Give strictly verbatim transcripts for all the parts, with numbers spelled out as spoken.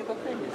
это теннис,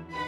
Thank you.